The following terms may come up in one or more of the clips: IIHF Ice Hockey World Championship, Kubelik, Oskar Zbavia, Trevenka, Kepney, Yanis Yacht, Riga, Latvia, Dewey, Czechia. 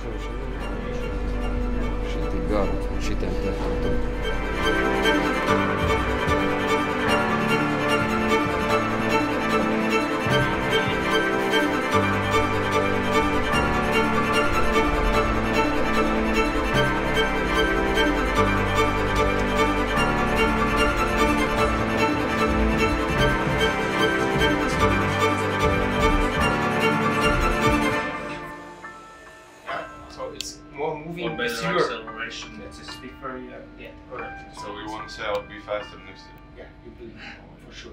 Šitī garu, šitiem I'll be faster next time. Yeah, you will, for sure.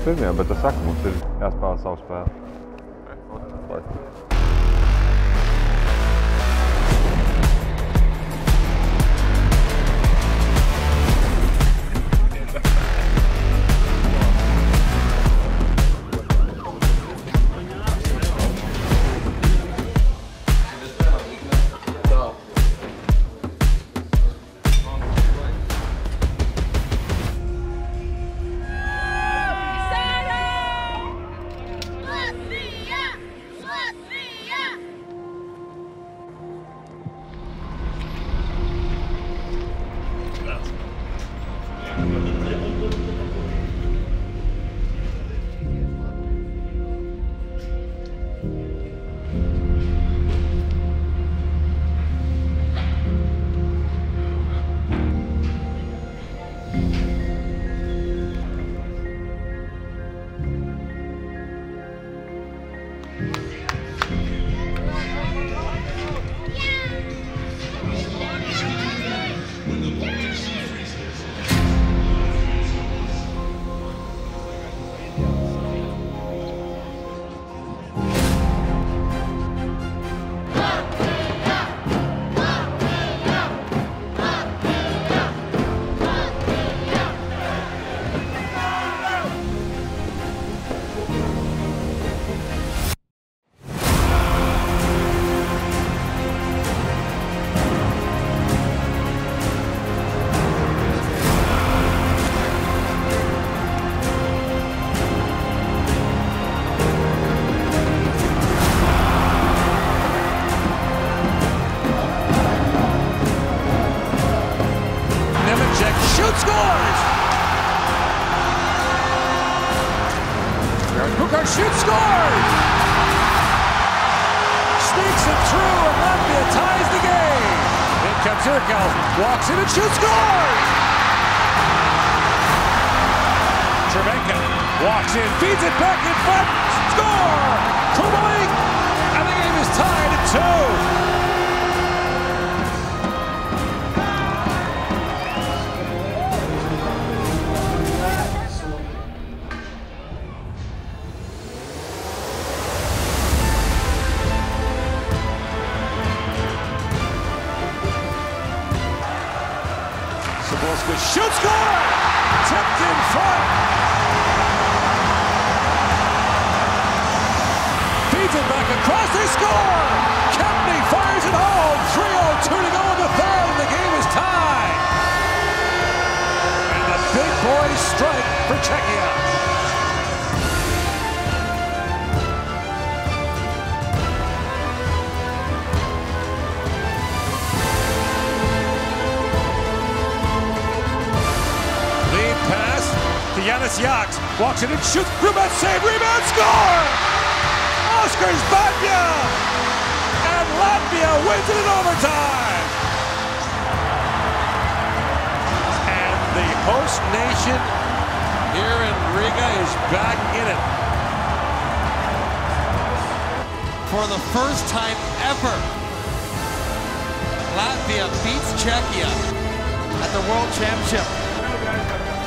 Pirmie, bet es saku, mums ir jāspēlē savu spēli. Walks in and shoots, scores! Trevenka walks in, feeds it back in front, score! Kubelik, and the game is tied at 2. Shoot, score! Tipped in front. Feeds it back across, they score! Kepney fires it home. 3:02 to go in the third, and the game is tied. And the big boys strike for Czechia. Yanis Yacht walks it and shoots. Rebound, save, rebound, score! Oskar Zbavia! And Latvia wins it in overtime! And the host nation here in Riga is back in it. For the first time ever, Latvia beats Czechia at the World Championship.